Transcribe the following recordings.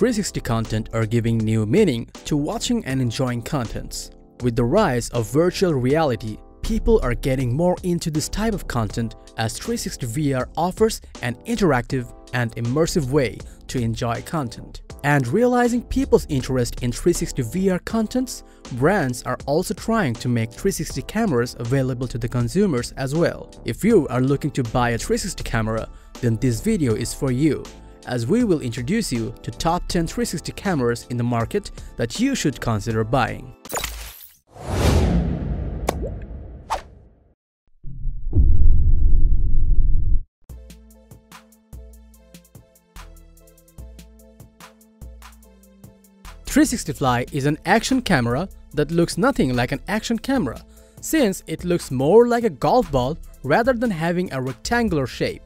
360 content are giving new meaning to watching and enjoying contents. With the rise of virtual reality, people are getting more into this type of content as 360 VR offers an interactive and immersive way to enjoy content. And realizing people's interest in 360 VR contents, brands are also trying to make 360 cameras available to the consumers as well. If you are looking to buy a 360 camera, then this video is for you, as we will introduce you to top 10 360 cameras in the market that you should consider buying. The 360fly is an action camera that looks nothing like an action camera, since it looks more like a golf ball rather than having a rectangular shape.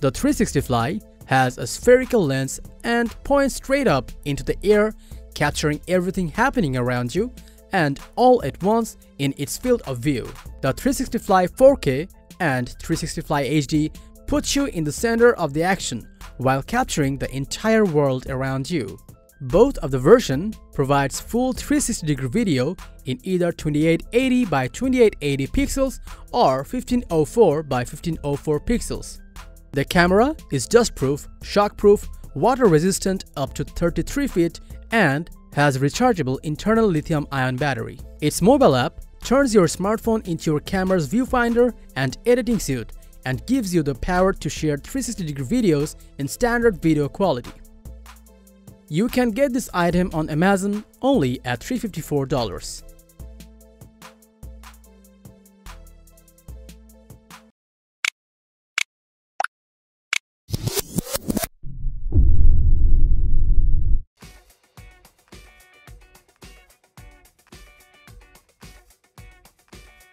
The 360fly has a spherical lens and points straight up into the air, capturing everything happening around you and all at once in its field of view. The 360fly 4K and 360fly HD puts you in the center of the action while capturing the entire world around you. Both of the version provides full 360-degree video in either 2880 by 2880 pixels or 1504 by 1504 pixels. The camera is dustproof, shockproof, water-resistant up to 33 feet and has rechargeable internal lithium-ion battery. Its mobile app turns your smartphone into your camera's viewfinder and editing suite and gives you the power to share 360-degree videos in standard video quality. You can get this item on Amazon only at $354.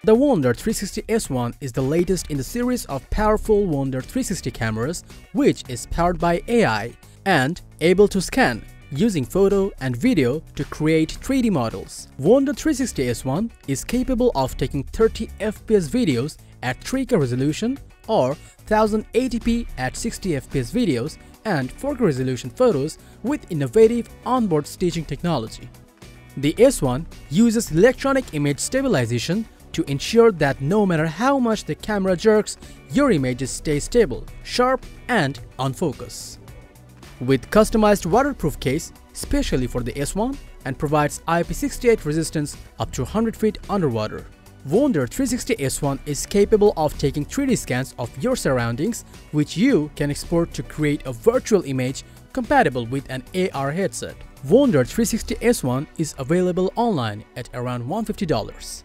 The Wunder 360 S1 is the latest in the series of powerful Wunder 360 cameras, which is powered by AI and able to scan using photo and video to create 3D models. Wunder 360 S1 is capable of taking 30 FPS videos at 3K resolution or 1080p at 60 FPS videos and 4K resolution photos with innovative onboard stitching technology. The S1 uses electronic image stabilization to ensure that no matter how much the camera jerks, your images stay stable, sharp and on focus. With customized waterproof case specially for the S1 and provides IP68 resistance up to 100 feet underwater. Wunder 360 S1 is capable of taking 3D scans of your surroundings, which you can export to create a virtual image compatible with an AR headset. Wunder 360 S1 is available online at around $150.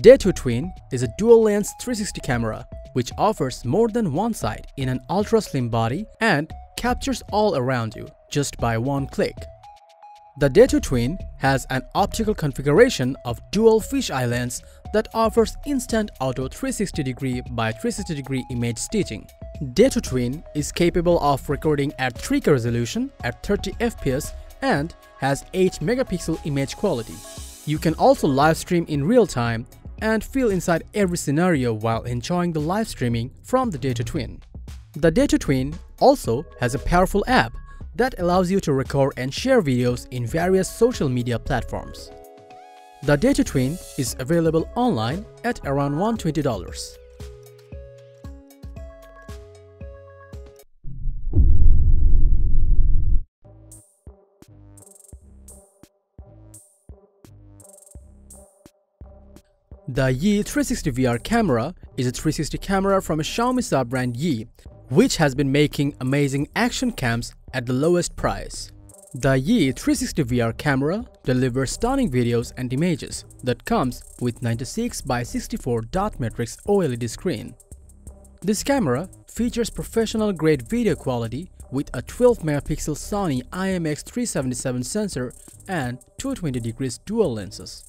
Detu Twin is a dual-lens 360 camera which offers more than one side in an ultra-slim body and captures all around you just by one click. The Detu Twin has an optical configuration of dual fisheye lens that offers instant auto 360-degree by 360-degree image stitching. Detu Twin is capable of recording at 3K resolution at 30 FPS and has 8-megapixel image quality. You can also live stream in real time and feel inside every scenario while enjoying the live streaming from the Detu Twin. The Detu Twin also has a powerful app that allows you to record and share videos in various social media platforms. The Detu Twin is available online at around $120. The Yi 360 VR camera is a 360 camera from a Xiaomi sub-brand Yi, which has been making amazing action cams at the lowest price. The Yi 360 VR camera delivers stunning videos and images that comes with 96 by 64 dot matrix OLED screen. This camera features professional-grade video quality with a 12-megapixel Sony IMX377 sensor and 220° dual lenses.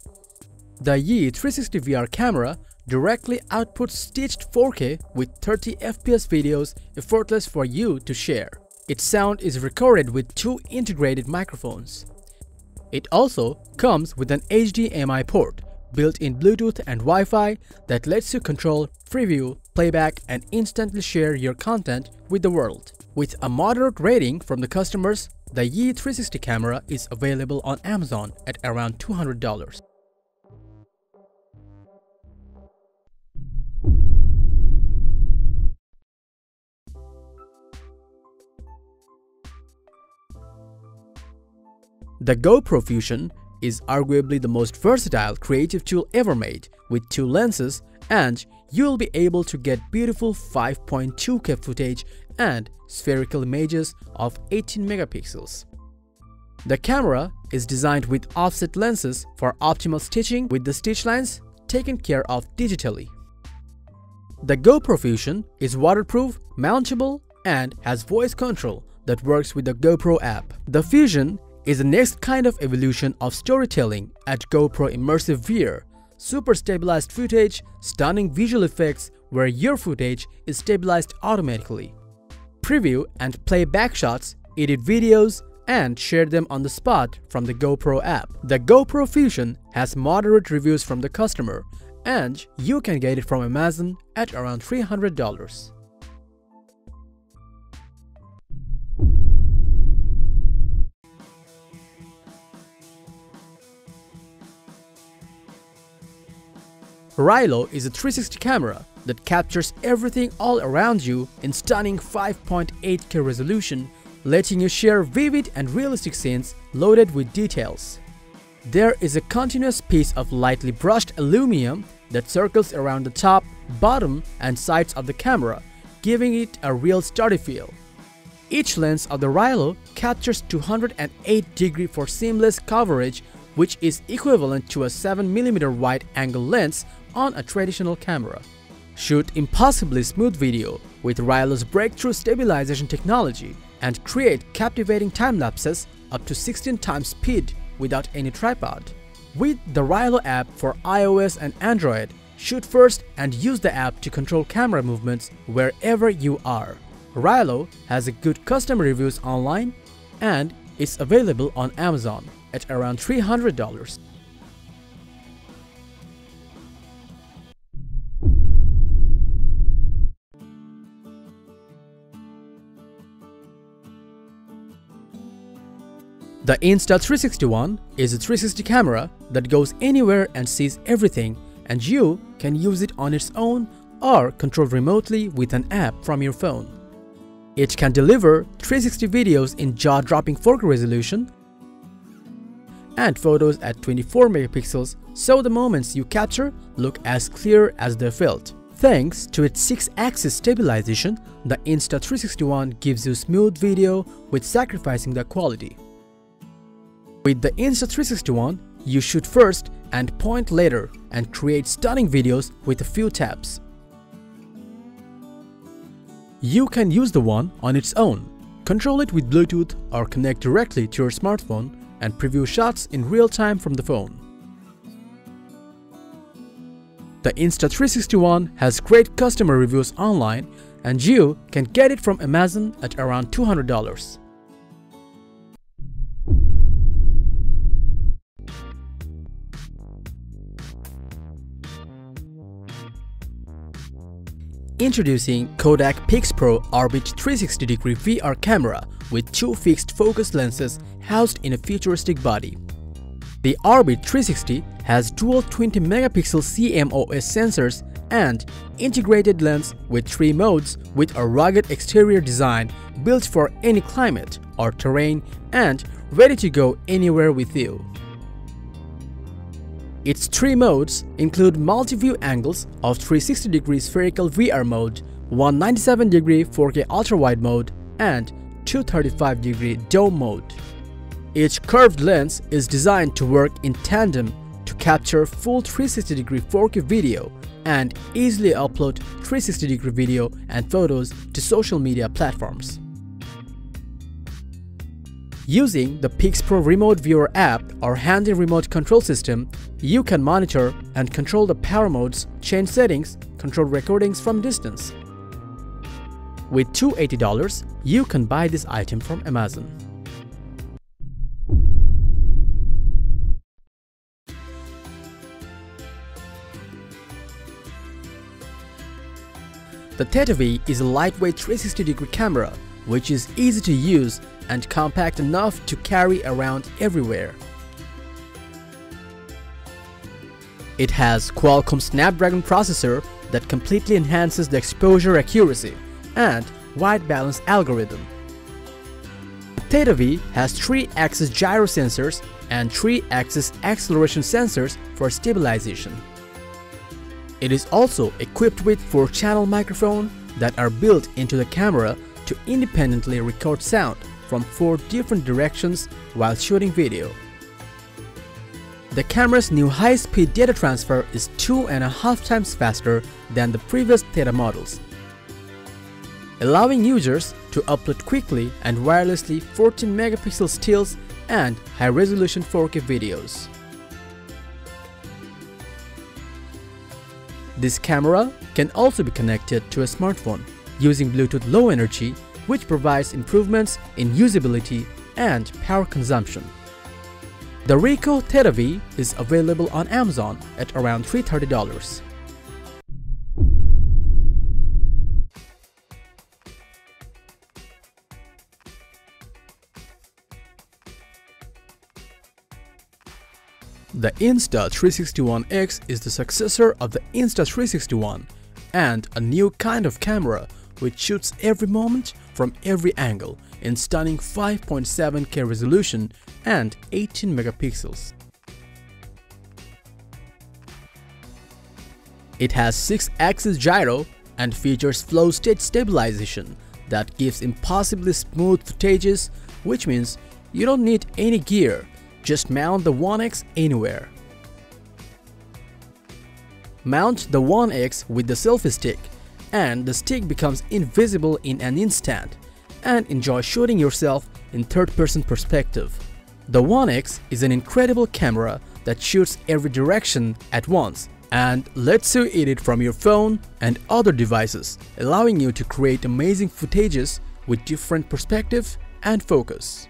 The Yi 360 VR camera directly outputs stitched 4K with 30 FPS videos effortless for you to share. Its sound is recorded with two integrated microphones. It also comes with an HDMI port, built-in Bluetooth and Wi-Fi that lets you control, preview, playback and instantly share your content with the world. With a moderate rating from the customers, the Yi 360 camera is available on Amazon at around $200. The GoPro Fusion is arguably the most versatile creative tool ever made with two lenses, and you'll be able to get beautiful 5.2K footage and spherical images of 18 megapixels. The camera is designed with offset lenses for optimal stitching, with the stitch lines taken care of digitally. The GoPro Fusion is waterproof, mountable, and has voice control that works with the GoPro app. The Fusion is the next kind of evolution of storytelling at GoPro Immersive VR. Super stabilized footage, stunning visual effects where your footage is stabilized automatically. Preview and playback shots, edit videos and share them on the spot from the GoPro app. The GoPro Fusion has moderate reviews from the customer, and you can get it from Amazon at around $300. Rylo is a 360 camera that captures everything all around you in stunning 5.8K resolution, letting you share vivid and realistic scenes loaded with details. There is a continuous piece of lightly brushed aluminum that circles around the top, bottom and sides of the camera, giving it a real sturdy feel. Each lens of the Rylo captures 208 degrees for seamless coverage, which is equivalent to a 7mm wide angle lens on a traditional camera. Shoot impossibly smooth video with Rylo's breakthrough stabilization technology and create captivating time lapses up to 16 times speed without any tripod. With the Rylo app for iOS and Android, shoot first and use the app to control camera movements wherever you are. Rylo has a good customer reviews online and is available on Amazon at around $300. The Insta360 One is a 360 camera that goes anywhere and sees everything, and you can use it on its own or control remotely with an app from your phone. It can deliver 360 videos in jaw-dropping 4K resolution and photos at 24 megapixels, so the moments you capture look as clear as they felt. Thanks to its 6-axis stabilization, the Insta360 One gives you smooth video with sacrificing the quality. With the Insta360 One, you shoot first and point later and create stunning videos with a few taps. You can use the One on its own, control it with Bluetooth or connect directly to your smartphone and preview shots in real time from the phone. The Insta360 One has great customer reviews online, and you can get it from Amazon at around $200. Introducing Kodak PixPro Orbit 360-degree VR camera with two fixed focus lenses housed in a futuristic body. The Orbit 360 has dual 20MP CMOS sensors and integrated lens with three modes, with a rugged exterior design built for any climate or terrain and ready to go anywhere with you. Its three modes include multi-view angles of 360-degree spherical VR mode, 197-degree 4K ultra-wide mode, and 235-degree dome mode. Each curved lens is designed to work in tandem to capture full 360-degree 4K video and easily upload 360-degree video and photos to social media platforms. Using the PixPro Remote Viewer app or handy remote control system, you can monitor and control the power modes, change settings, control recordings from distance. With $280, you can buy this item from Amazon. The THETA V is a lightweight 360-degree camera, which is easy to use and compact enough to carry around everywhere. It has Qualcomm Snapdragon processor that completely enhances the exposure accuracy and white balance algorithm. THETA V has 3-axis gyro sensors and 3-axis acceleration sensors for stabilization. It is also equipped with 4-channel microphones that are built into the camera to independently record sound from 4 different directions while shooting video. The camera's new high-speed data transfer is 2.5 times faster than the previous Theta models, allowing users to upload quickly and wirelessly 14-megapixel stills and high-resolution 4K videos. This camera can also be connected to a smartphone using Bluetooth Low Energy, which provides improvements in usability and power consumption. The Ricoh THETA V is available on Amazon at around $330. The Insta360 One X is the successor of the Insta360 One and a new kind of camera which shoots every moment from every angle in stunning 5.7K resolution and 18 megapixels. It has 6-axis gyro and features flow state stabilization that gives impossibly smooth footages, which means you don't need any gear, just mount the One X anywhere. Mount the One X with the selfie stick and the stick becomes invisible in an instant, and enjoy shooting yourself in third-person perspective. The One X is an incredible camera that shoots every direction at once and lets you edit from your phone and other devices, allowing you to create amazing footages with different perspective and focus.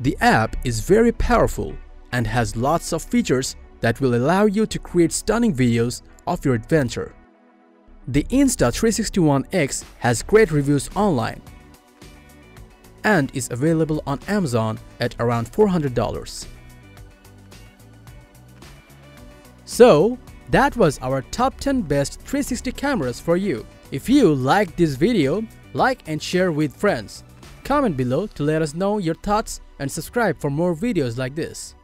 The app is very powerful and has lots of features that will allow you to create stunning videos of your adventure. The Insta360 One X has great reviews online and is available on Amazon at around $400. So, that was our top 10 best 360 cameras for you. If you liked this video, like and share with friends. Comment below to let us know your thoughts and subscribe for more videos like this.